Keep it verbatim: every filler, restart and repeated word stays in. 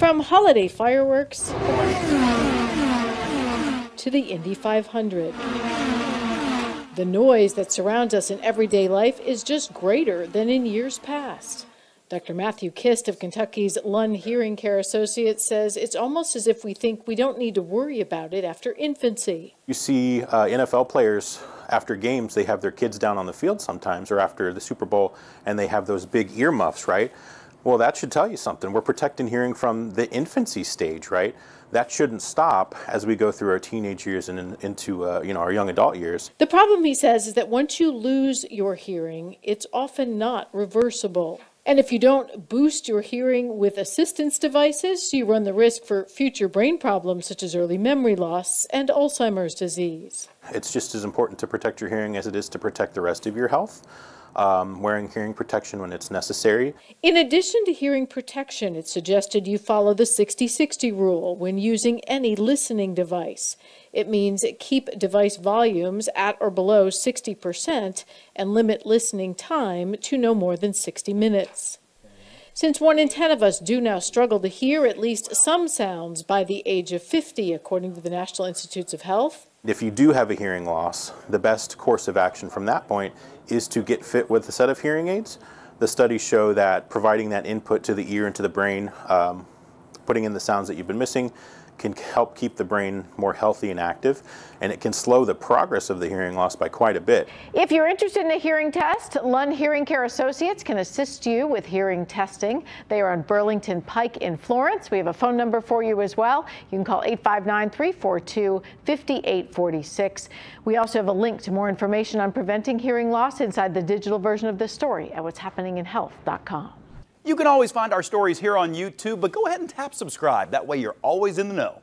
From holiday fireworks to the Indy five hundred. The noise that surrounds us in everyday life is just greater than in years past. Doctor Matthew Kist of Kentucky's Lund Hearing Care Associates says it's almost as if we think we don't need to worry about it after infancy. You see uh, N F L players after games, they have their kids down on the field sometimes, or after the Super Bowl, and they have those big earmuffs, right? Well, that should tell you something. We're protecting hearing from the infancy stage, right? That shouldn't stop as we go through our teenage years and in, into uh, you know, our young adult years. The problem, he says, is that once you lose your hearing, it's often not reversible. And if you don't boost your hearing with assistance devices, you run the risk for future brain problems such as early memory loss and Alzheimer's disease. It's just as important to protect your hearing as it is to protect the rest of your health. Um, wearing hearing protection when it's necessary. In addition to hearing protection, it's suggested you follow the sixty sixty rule when using any listening device. It means keep device volumes at or below sixty percent and limit listening time to no more than sixty minutes. Since one in ten of us do now struggle to hear at least some sounds by the age of fifty, according to the National Institutes of Health. If you do have a hearing loss, the best course of action from that point is to get fit with a set of hearing aids. The studies show that providing that input to the ear and to the brain, um, putting in the sounds that you've been missing, can help keep the brain more healthy and active, and it can slow the progress of the hearing loss by quite a bit. If you're interested in a hearing test, Lund Hearing Care Associates can assist you with hearing testing. They are on Burlington Pike in Florence. We have a phone number for you as well. You can call eight five nine, three four two, five eight four six. We also have a link to more information on preventing hearing loss inside the digital version of this story at what's happening in health dot com. You can always find our stories here on YouTube, but go ahead and tap subscribe. That way you're always in the know.